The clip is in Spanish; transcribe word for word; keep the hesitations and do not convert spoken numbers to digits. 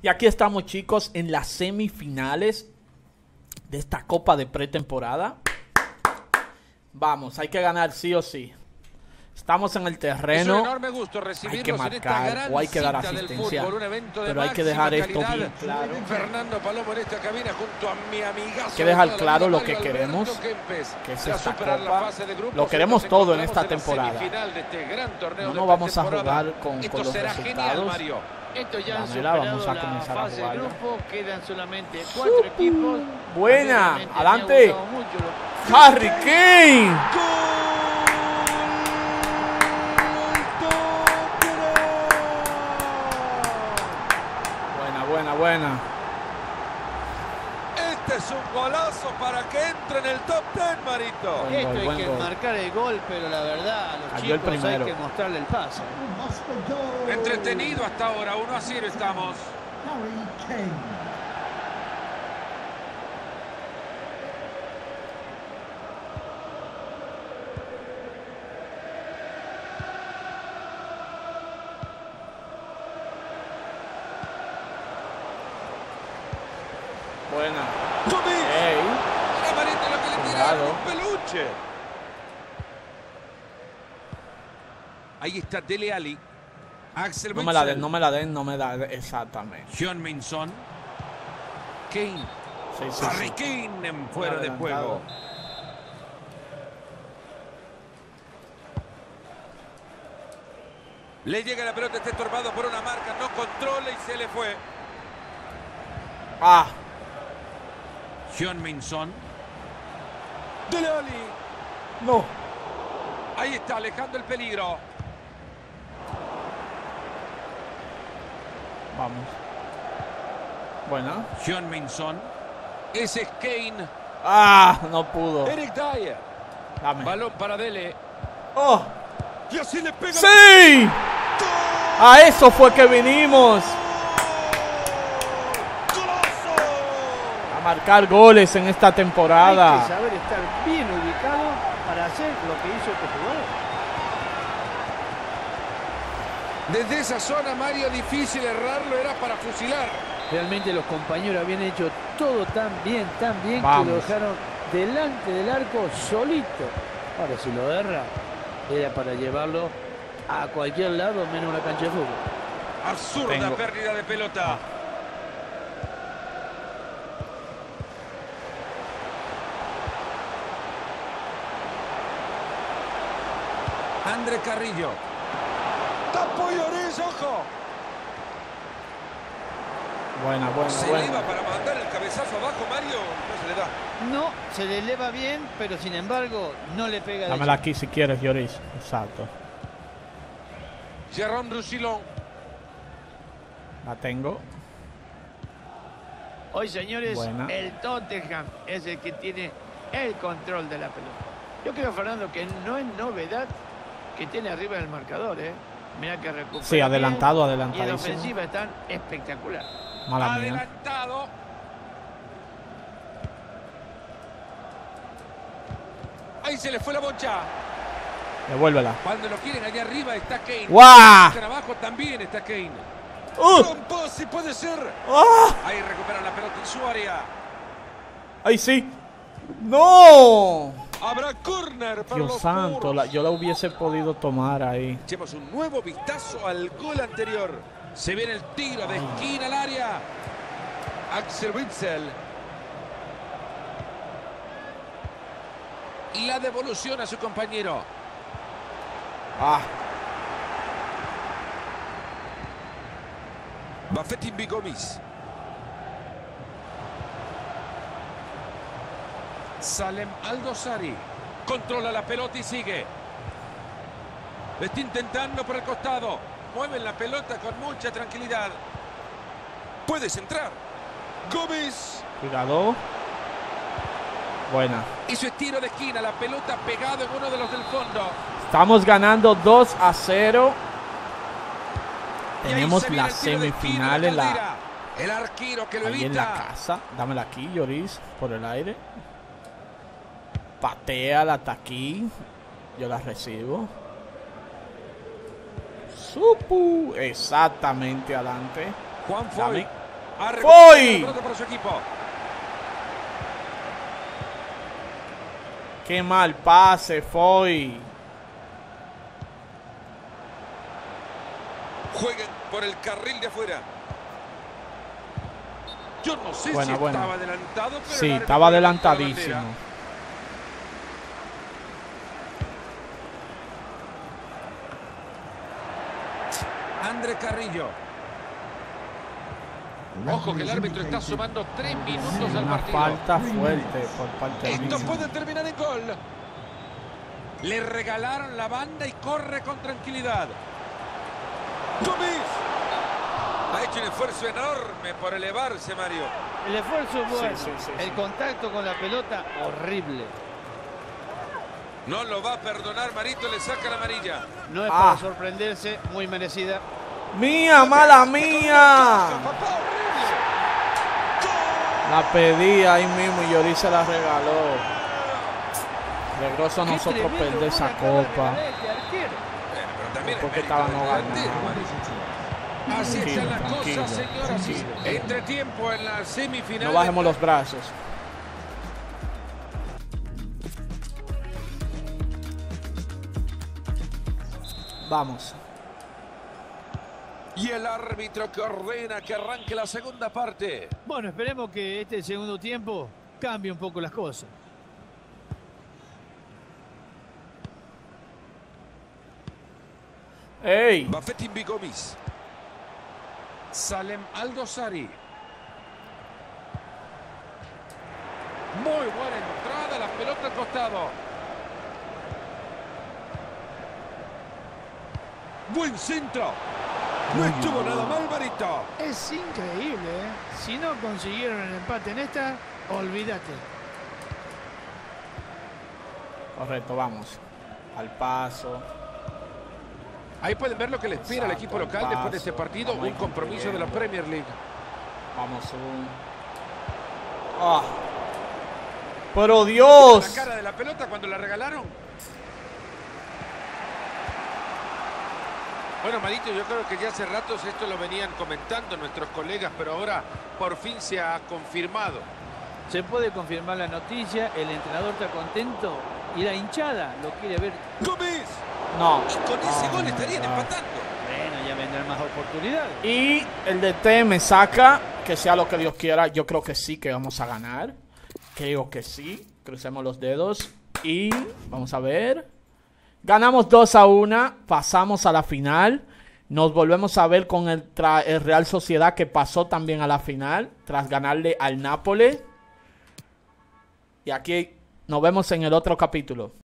Y aquí estamos, chicos, en las semifinales de esta Copa de Pretemporada. Vamos, hay que ganar sí o sí. Estamos en el terreno, gusto hay que marcar o hay que dar asistencia, fútbol, pero hay que dejar esto bien claro. Fernando Palomo en esta cabina junto a mi amigazo, hay que dejar claro lo que queremos, que es esta Copa. Lo queremos todo en esta temporada. No nos vamos a jugar con, con los resultados. Esto ya manera, vamos a la comenzar a jugar. Quedan solamente cuatro equipos. Buena, adelante. Harry Kane. Buena, buena, buena. Este es un golazo para que entre en el top diez, Marito. Buen Esto gol, hay buen que gol. marcar el gol, pero la verdad, a los Cayó chicos el hay que mostrarle el paso. Entretenido hasta ahora, uno a cero estamos. Harry Kane. Buena. Hey. La manita lo que le tiraron, un peluche. Ahí está Dele Alli. Axel Witsel. No me la den, no me la den, no me la den. Exactamente. Heung-min. Kane. Sí, sí, Harry sí. Kane en fuera de juego. Le llega la pelota, está estorbado por una marca, no controla y se le fue. Ah. Heung-min. Dele Alli. No. Ahí está, alejando el peligro. Vamos. Bueno. Heung-min. Ese es Kane. Ah, no pudo. Eric Dyer. Dame. Balón para Dele. Oh. Y así le pega. ¡Sí! A eso fue que vinimos. Marcar goles en esta temporada. Hay que saber estar bien ubicado para hacer lo que hizo este jugador. Desde esa zona, Mario, difícil errarlo, era para fusilar. Realmente los compañeros habían hecho todo tan bien, tan bien, Vamos. que lo dejaron delante del arco solito. Ahora, si lo erra, era para llevarlo a cualquier lado, menos una cancha de fútbol. Absurda Tengo. pérdida de pelota. Ah. André Carrillo. Tapo Lloris, ojo. Buena, buena, se buena. Se eleva para mandar el cabezazo abajo, Mario. No se le da. No, se le eleva bien, pero sin embargo no le pega. Dámela aquí si quieres, Lloris. Exacto. Jerón Rusilón. La tengo. Hoy, señores, buena. el Tottenham es el que tiene el control de la pelota. Yo creo, Fernando, que no es novedad que tiene arriba el marcador, ¿eh? Mira que recupera. Sí, adelantado, adelantado. Y la ofensiva está espectacular. Mala adelantado. Mía. Ahí se le fue la bocha. Devuélvela. Cuando lo quieren allá arriba está Kane. ¡Guau! Wow. Abajo también está Kane. ¡Uh! Trompó, si puede ser. ¡Oh! Ahí recuperan la pelota en su área. Ahí sí. ¡No! Habrá corner para Dios los santo, la, yo la hubiese podido tomar ahí. Echemos un nuevo vistazo al gol anterior. Se viene el tiro de esquina al área. Axel Witsel. La devolución a su compañero. Ah. Buffetin Bigomis. Salem Aldosari controla la pelota y sigue. Está intentando por el costado. Mueven la pelota con mucha tranquilidad. Puedes entrar. Gómez. Cuidado. Buena. Y su estiro de esquina. La pelota pegado en uno de los del fondo. Estamos ganando dos a cero. Tenemos la semifinal en la... El arquero que lo evita. Ahí en la casa. Dámela aquí, Lloris, por el aire. Patea, la taquí. Yo la recibo. Supu. Exactamente adelante. Juan Foy. ¡Foy! ¡Qué mal pase, Foy! Jueguen por el carril de afuera. Yo no sé bueno, si bueno. estaba adelantado, pero sí, estaba adelantadísimo. André Carrillo. Ojo que el árbitro está sumando tres minutos al partido. Falta fuerte por parte de él. Esto puede terminar en gol. Le regalaron la banda y corre con tranquilidad. ¡Tomis! Ha hecho un esfuerzo enorme por elevarse, Mario. El esfuerzo es bueno. Sí, sí, sí, el sí. contacto con la pelota, horrible. No lo va a perdonar, Marito, le saca la amarilla. No es ah. para sorprenderse, muy merecida. ¡Mía, mala mía! La pedía ahí mismo y Lloris se la regaló. Legroso nosotros perder esa copa. Pero porque estaba no ganando. Así están las cosas, señoras. Entre tiempo en la semifinal. No bajemos los brazos. Vamos. Y el árbitro que ordena que arranque la segunda parte. Bueno, esperemos que este segundo tiempo cambie un poco las cosas. ¡Ey! Bafetín Bigomis. Salem Aldosari. Muy buena entrada, la pelota al costado. Buen centro. No estuvo nada mal, Barito. Es increíble, ¿eh? Si no consiguieron el empate en esta, olvídate. Correcto, vamos. Al paso. Ahí pueden ver lo que le espera al equipo local paso, después de este partido, un compromiso de la Premier League. Vamos un... ¡Ah! ¡Pero Dios! La cara de la pelota cuando la regalaron. Bueno, Marito, yo creo que ya hace ratos esto lo venían comentando nuestros colegas, pero ahora por fin se ha confirmado. Se puede confirmar la noticia, el entrenador está contento y la hinchada lo quiere ver. ¡Gómez! No. Y con ese oh, gol no, estarían no. empatando. Bueno, ya vendrán más oportunidades. Y el D T me saca, que sea lo que Dios quiera. Yo creo que sí, que vamos a ganar. Creo que sí. Crucemos los dedos. Y vamos a ver. Ganamos dos a uno. Pasamos a la final. Nos volvemos a ver con el, el Real Sociedad, que pasó también a la final, tras ganarle al Nápoles. Y aquí nos vemos en el otro capítulo.